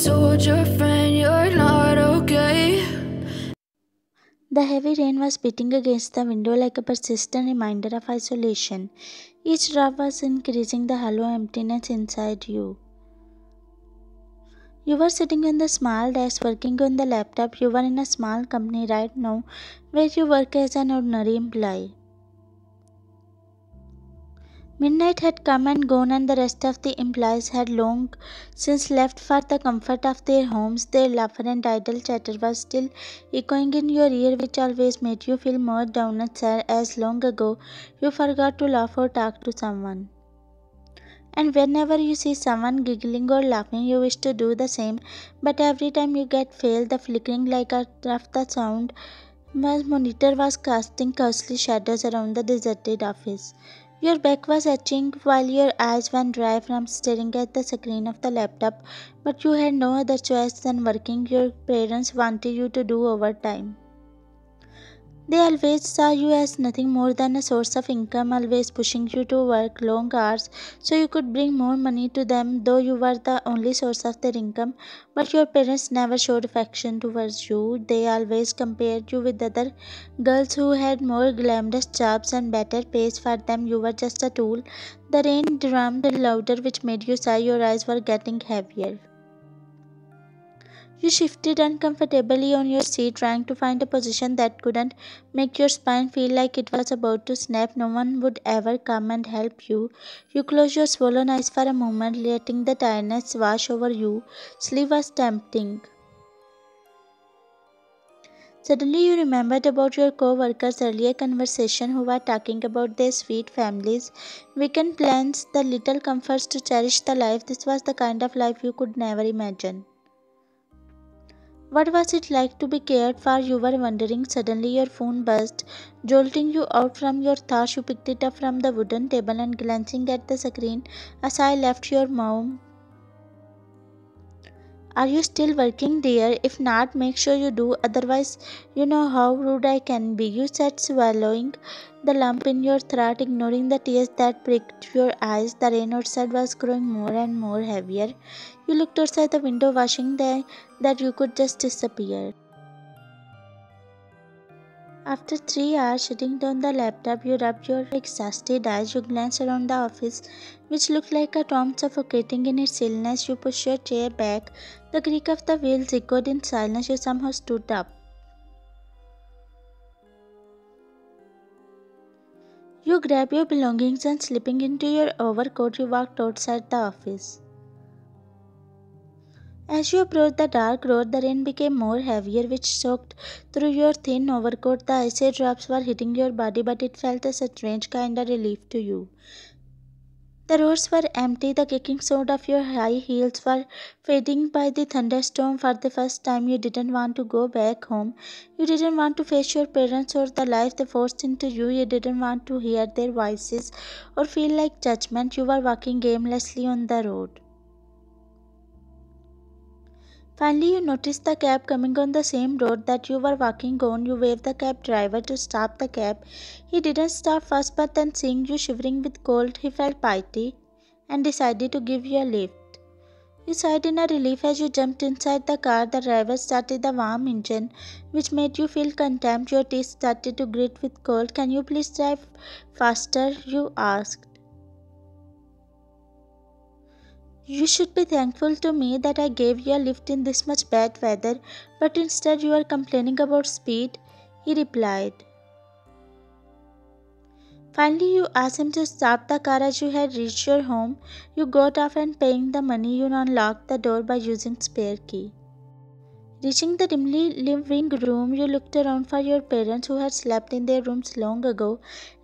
told your friend you're not okay. The heavy rain was beating against the window like a persistent reminder of isolation. Each drop was increasing the hollow emptiness inside you. You were sitting on the small desk working on the laptop. You were in a small company right now where you work as an ordinary employee. Midnight had come and gone, and the rest of the employees had long since left for the comfort of their homes. Their laughter and idle chatter was still echoing in your ear, which always made you feel more down and sad, as long ago you forgot to laugh or talk to someone. And whenever you see someone giggling or laughing, you wish to do the same, but every time you get failed, the flickering light of the sound monitor was casting ghostly shadows around the deserted office. Your back was itching while your eyes went dry from staring at the screen of the laptop, but you had no other choice than working. Your parents wanted you to do overtime. They always saw you as nothing more than a source of income, always pushing you to work long hours so you could bring more money to them, though you were the only source of their income. But your parents never showed affection towards you. They always compared you with other girls who had more glamorous jobs and better pays. For them, you were just a tool. The rain drummed louder, which made you sigh. Your eyes were getting heavier. You shifted uncomfortably on your seat, trying to find a position that couldn't make your spine feel like it was about to snap. No one would ever come and help you. You closed your swollen eyes for a moment, letting the tiredness wash over you. Sleep was tempting. Suddenly you remembered about your co-workers' earlier conversation, who were talking about their sweet families, weekend plans, the little comforts to cherish the life. This was the kind of life you could never imagine. What was it like to be cared for? You were wondering. Suddenly your phone buzzed, jolting you out from your thoughts. You picked it up from the wooden table and, glancing at the screen, a sigh left your mouth. Are you still working, dear? If not, make sure you do, otherwise you know how rude I can be, you said, swallowing the lump in your throat, ignoring the tears that pricked your eyes. The rain outside was growing more and more heavier. You looked outside the window, wishing that you could just disappear. After 3 hours sitting on the laptop, you rubbed your exhausted eyes. You glanced around the office, which looked like a tomb suffocating in its stillness. You pushed your chair back. The creak of the wheels echoed in silence. You somehow stood up. You grabbed your belongings and, slipping into your overcoat, you walked outside the office. As you approached the dark road, the rain became more heavier, which soaked through your thin overcoat. The icy drops were hitting your body, but it felt as a strange kind of relief to you. The roads were empty. The kicking sound of your high heels were fading by the thunderstorm. For the first time, you didn't want to go back home. You didn't want to face your parents or the life they forced into you. You didn't want to hear their voices or feel like judgment. You were walking aimlessly on the road. Finally, you noticed the cab coming on the same road that you were walking on. You waved the cab driver to stop the cab. He didn't stop first, but then, seeing you shivering with cold, he felt pity and decided to give you a lift. You sighed in a relief as you jumped inside the car. The driver started the warm engine, which made you feel contempt. Your teeth started to grit with cold. "Can you please drive faster?" you asked. "You should be thankful to me that I gave you a lift in this much bad weather, but instead you are complaining about speed," he replied. Finally, you asked him to stop the car as you had reached your home. You got off and, paying the money, you unlocked the door by using spare key. Reaching the dimly living room, you looked around for your parents, who had slept in their rooms long ago.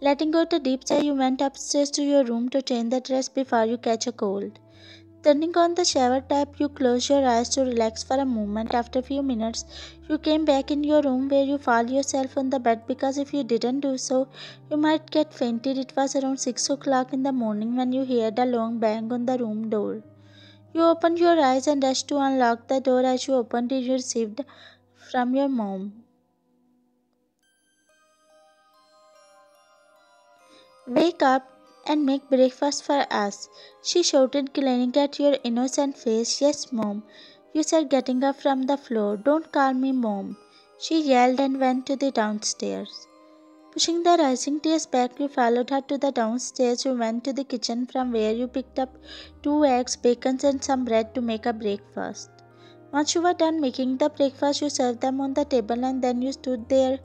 Letting out a deep sigh, you went upstairs to your room to change the dress before you catch a cold. Turning on the shower tap, you closed your eyes to relax for a moment. After a few minutes, you came back in your room, where you found yourself on the bed, because if you didn't do so, you might get fainted. It was around 6 o'clock in the morning when you heard a long bang on the room door. You opened your eyes and rushed to unlock the door. As you opened it, you received from your mom, "Wake up and make breakfast for us," she shouted, glaring at your innocent face. "Yes, Mom," you said, getting up from the floor. Don't call me mom, she yelled and went to the downstairs. Pushing the rising tears back, you followed her to the downstairs. You went to the kitchen from where you picked up 2 eggs, bacon and some bread to make a breakfast. Once you were done making the breakfast, you served them on the table and then you stood there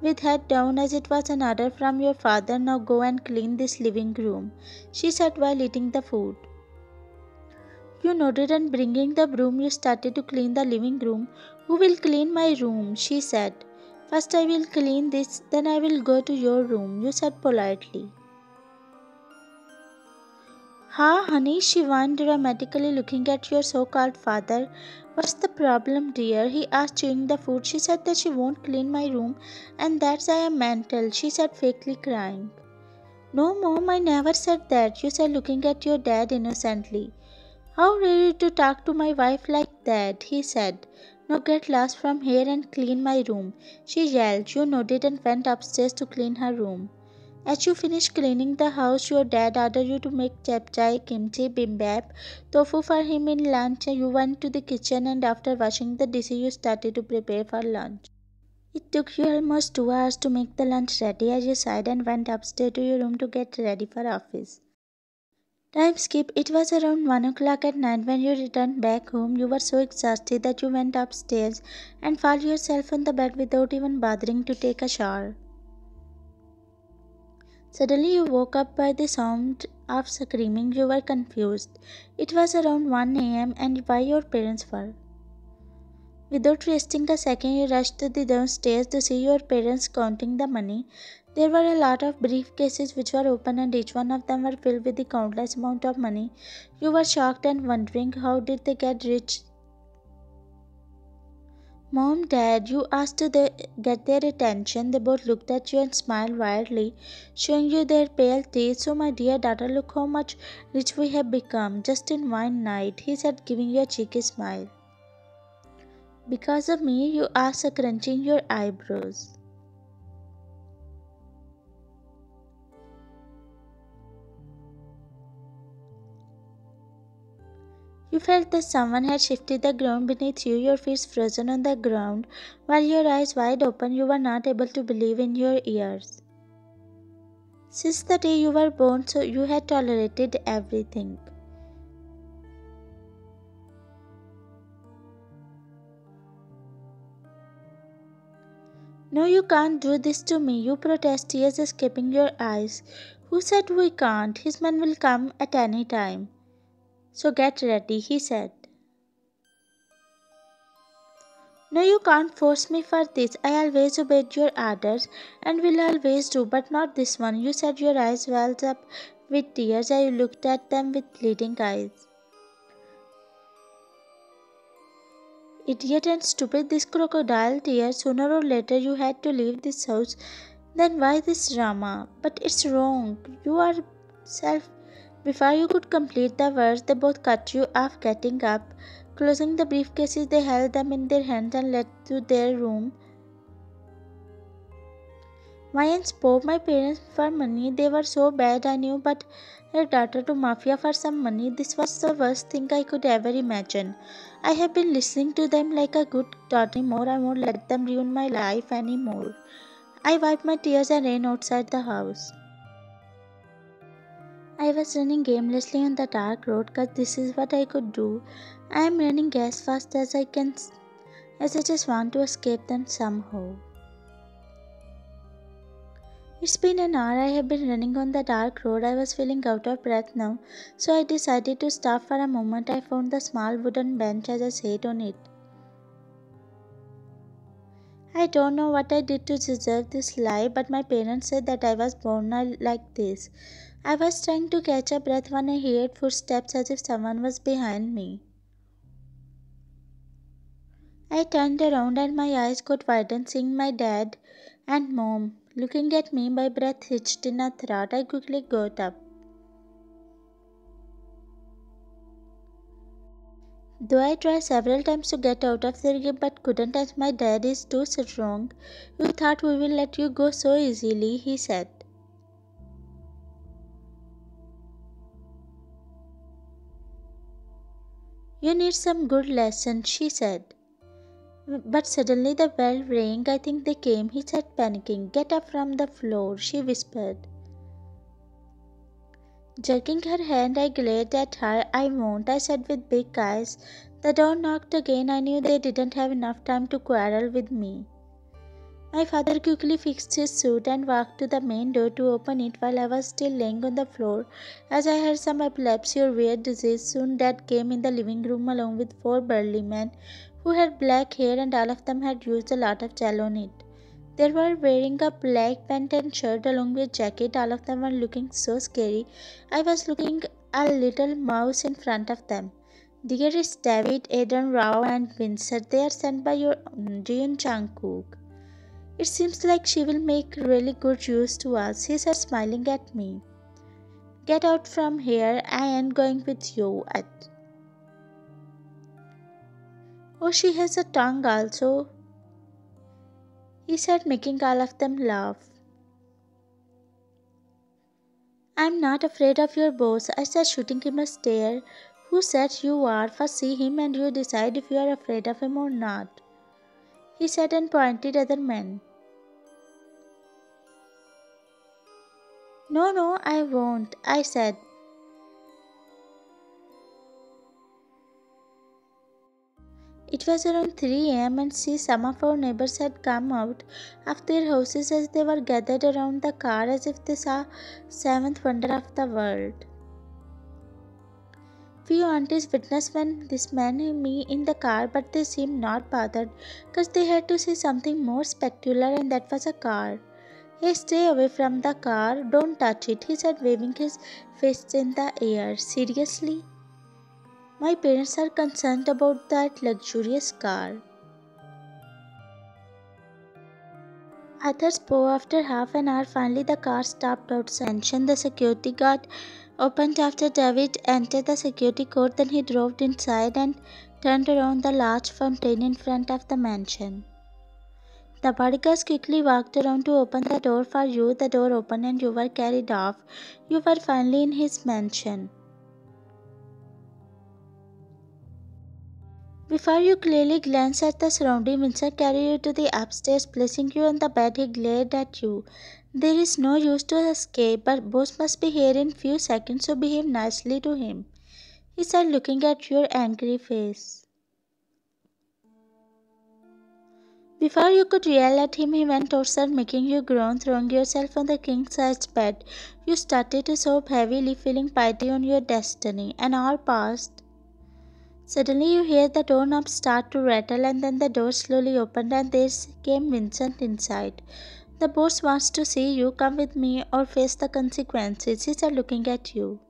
with head down as it was an order from your father. Now go and clean this living room, she said while eating the food. You nodded and bringing the broom, you started to clean the living room. Who will clean my room? She said. First I will clean this, then I will go to your room, you said politely. Ha, honey, she whined, dramatically looking at your so-called father. What's the problem, dear? He asked, chewing the food. She said that she won't clean my room and that's I am mental, she said, fakely crying. No, mom, I never said that, you said, looking at your dad innocently. How dare you to talk to my wife like that, he said. Now get lost from here and clean my room, she yelled. You nodded and went upstairs to clean her room. As you finished cleaning the house, your dad ordered you to make japchae, kimchi, bibimbap, tofu for him in lunch. You went to the kitchen and after washing the dishes, you started to prepare for lunch. It took you almost 2 hours to make the lunch ready as you sighed and went upstairs to your room to get ready for office. Time skip. It was around 1 o'clock at night when you returned back home. You were so exhausted that you went upstairs and found yourself on the bed without even bothering to take a shower. Suddenly you woke up by the sound of screaming. You were confused. It was around 1 a.m. and why your parents were. Without wasting a second, you rushed to the downstairs to see your parents counting the money. There were a lot of briefcases which were open and each one of them were filled with the countless amount of money. You were shocked and wondering, how did they get rich? Mom, Dad, you asked to get their attention. They both looked at you and smiled wildly, showing you their pale teeth. So, my dear daughter, look how much rich we have become just in 1 night, he said, giving you a cheeky smile. Because of me, you asked, crunching your eyebrows. You felt that someone had shifted the ground beneath you, your feet frozen on the ground, while your eyes wide open, you were not able to believe in your ears. Since the day you were born, so you had tolerated everything. No, you can't do this to me, you protest, tears escaping your eyes. Who said we can't? His men will come at any time. So get ready, he said. No, you can't force me for this. I always obeyed your orders and will always do, but not this one, you said, your eyes welled up with tears as you looked at them with pleading eyes. Idiot and stupid, this crocodile, dear. Sooner or later you had to leave this house. Then why this drama? But it's wrong. You are self. Before you could complete the words, they both cut you off, getting up. Closing the briefcases, they held them in their hands and led to their room. My aunt spoke my parents for money. They were so bad, I knew, but her daughter to mafia for some money. This was the worst thing I could ever imagine. I have been listening to them like a good daughter more. I won't let them ruin my life anymore. I wiped my tears and ran outside the house. I was running aimlessly on the dark road because this is what I could do. I am running as fast as I can as I just want to escape them somehow. It's been an hour I have been running on the dark road. I was feeling out of breath now, so I decided to stop for a moment. I found the small wooden bench as I sat on it. I don't know what I did to deserve this life, but my parents said that I was born like this. I was trying to catch a breath when I heard footsteps as if someone was behind me. I turned around and my eyes got widened, seeing my dad and mom looking at me. My breath hitched in a throat. I quickly got up. Though I tried several times to get out of their grip but couldn't, as my dad is too strong. You thought we will let you go so easily, he said. You given it some good lesson, she said. But suddenly the bell rang. I think they came, he said, panicking. Get up from the floor, she whispered. Jerking her hand, I glared at her. I won't, I said with big eyes. The door knocked again. I knew they didn't have enough time to quarrel with me. My father quickly fixed his suit and walked to the main door to open it while I was still laying on the floor, as I had some epilepsy or weird disease. Soon Dad came in the living room along with four burly men who had black hair, and all of them had used a lot of gel on it. They were wearing a black pant and shirt along with jacket. All of them were looking so scary. I was looking a little mouse in front of them. There is David, Aidan, Rao and Vincent. They are sent by your Jeon Jungkook. It seems like she will make really good use to us, he said, smiling at me. Get out from here, I am going with you. Oh, she has a tongue also, he said, making all of them laugh. I'm not afraid of your boss, I said, shooting him a stare. Who said you are? First see him and you decide if you are afraid of him or not, he said, and pointed at the men. No, I won't, I said. It was around 3 a.m. and some of our neighbors had come out of their houses as they were gathered around the car as if they saw seventh wonder of the world. Few aunties witnessed when this man and me in the car, but they seemed not bothered because they had to see something more spectacular, and that was a car. Hey, stay away from the car, don't touch it, he said, waving his fists in the air. Seriously? My parents are concerned about that luxurious car. Arthur spoke. After half an hour, finally the car stopped outside. The security guard opened after David entered the security court. Then he drove inside and turned around the large fountain in front of the mansion. The bodyguards quickly walked around to open the door for you. The door opened and you were carried off. You were finally in his mansion. Before you clearly glanced at the surrounding, Vincent carried you to the upstairs, placing you on the bed. He glared at you. There is no use to escape, but boss must be here in few seconds, so behave nicely to him, he said, looking at your angry face. Before you could yell at him, he went outside, making you groan, throwing yourself on the king-sized bed. You started to sob heavily, feeling pity on your destiny. An hour passed. Suddenly you hear the doorknob start to rattle, and then the door slowly opened and there came Vincent inside. The boss wants to see you. Come with me or face the consequences, he said, looking at you.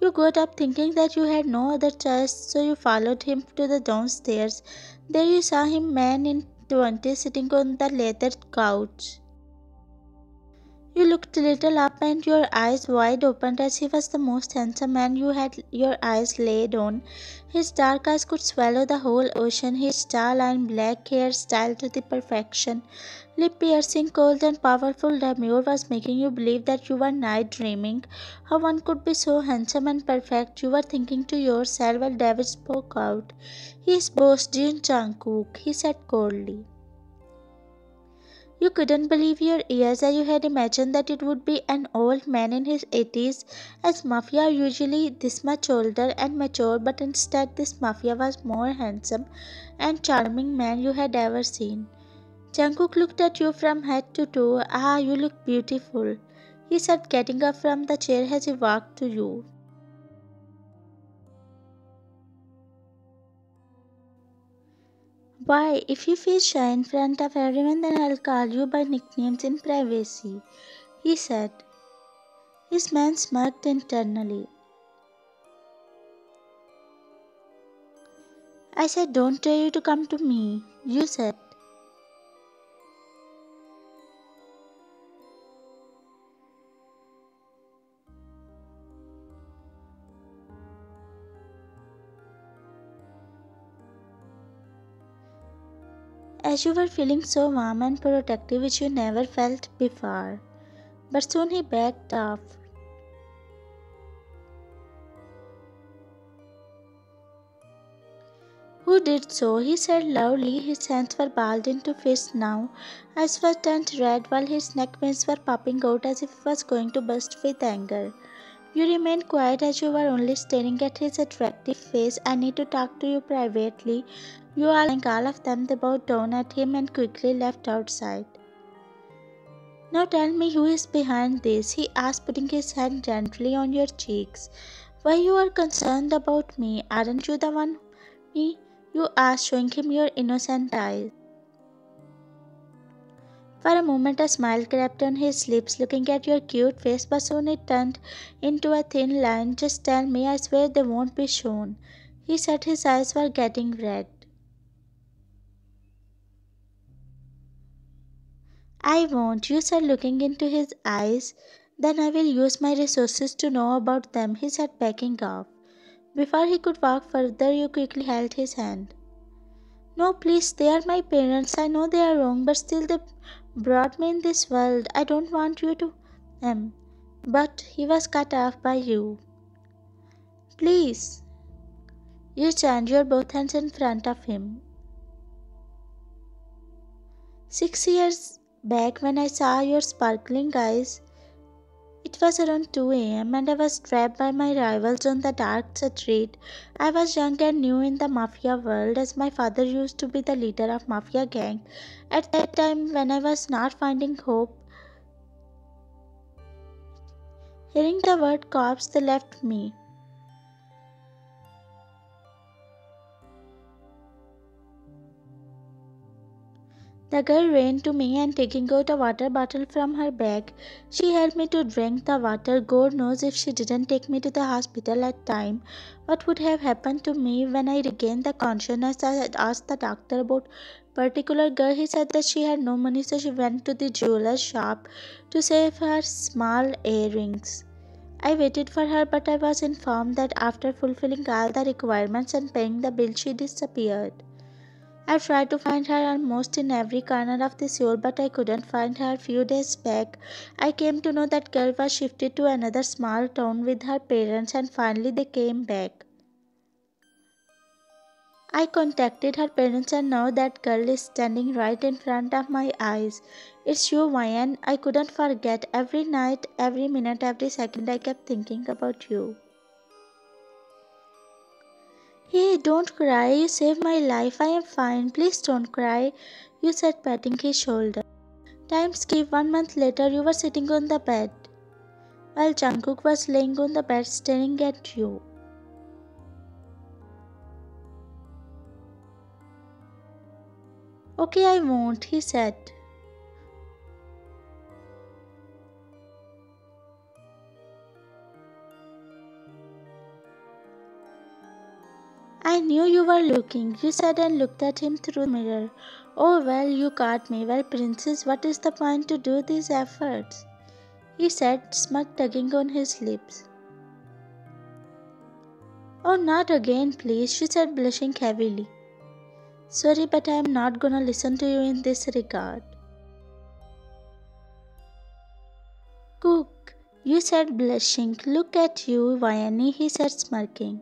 You got up thinking that you had no other choice, so you followed him to the downstairs. There you saw him, man in 20, sitting on the leather couch. You looked little up and your eyes wide open, as he was the most handsome man you had your eyes laid on. His dark eyes could swallow the whole ocean, his star-lined black hair styled to the perfection. Lip-piercing, cold and powerful demure was making you believe that you were night dreaming. How one could be so handsome and perfect, you were thinking to yourself while David spoke out. He is boss Jeon Jungkook, he said coldly. You couldn't believe your ears, as you had imagined that it would be an old man in his 80s, as mafia are usually this much older and mature, but instead this mafia was more handsome and charming man you had ever seen. Jungkook looked at you from head to toe. Ah, you look beautiful, he said, getting up from the chair as he walked to you. Why, if you feel shy in front of everyone, then I'll call you by nicknames in privacy, he said. His man smirked internally. I said, don't dare you to come to me, you said. As you were feeling so warm and protective, which you never felt before. But soon he backed off. who did so. He said loudly. His hands were balled into fists now. Eyes were turned red while his neck veins were popping out as if he was going to burst with anger. You remained quiet as you were only staring at his attractive face. I need to talk to you privately. You are like all of them. They bowed down at him and quickly left outside. Now tell me who is behind this, he asked, putting his hand gently on your cheeks. Why you are concerned about me? Aren't you the one? Me? You asked, showing him your innocent eyes. For a moment a smile crept on his lips, looking at your cute face, but soon it turned into a thin line. Just tell me, I swear they won't be shown. He said, his eyes were getting red. I won't, you said, looking into his eyes. Then I will use my resources to know about them, he said, backing off. Before he could walk further, you quickly held his hand. No, please, they are my parents. I know they are wrong, but still they brought me in this world. I don't want you to them. But he was cut off by you. Please. You jammed your both hands in front of him. 6 years back, when I saw your sparkling eyes, it was around 2 a.m. and I was trapped by my rivals on the dark street. I was young and new in the mafia world, as my father used to be the leader of mafia gang. At that time, when I was not finding hope, hearing the word cops, they left me. The girl ran to me and, taking out a water bottle from her bag, she helped me to drink the water. God knows if she didn't take me to the hospital at time, what would have happened to me when I regained the consciousness. I had asked the doctor about particular girl. He said that she had no money, so she went to the jeweler's shop to save her small earrings. I waited for her, but I was informed that after fulfilling all the requirements and paying the bill, she disappeared. I tried to find her almost in every corner of this world, but I couldn't find her. A few days back, I came to know that girl was shifted to another small town with her parents, and finally they came back. I contacted her parents, and now that girl is standing right in front of my eyes. It's you, Vian. I couldn't forget. Every night, every minute, every second, I kept thinking about you. Hey, don't cry, you saved my life, I am fine, please don't cry, you said, patting his shoulder. Time skipped. 1 month later, you were sitting on the bed, while Jungkook was laying on the bed staring at you. Okay, I won't, he said. I knew you were looking, you said, and looked at him through the mirror. Oh well, you caught me. Well, princess, what is the point to do these efforts? He said, smirk tugging on his lips. Oh, not again, please, she said, blushing heavily. Sorry, but I am not gonna listen to you in this regard. Cook, you said, blushing. Look at you, Vianney, he said, smirking.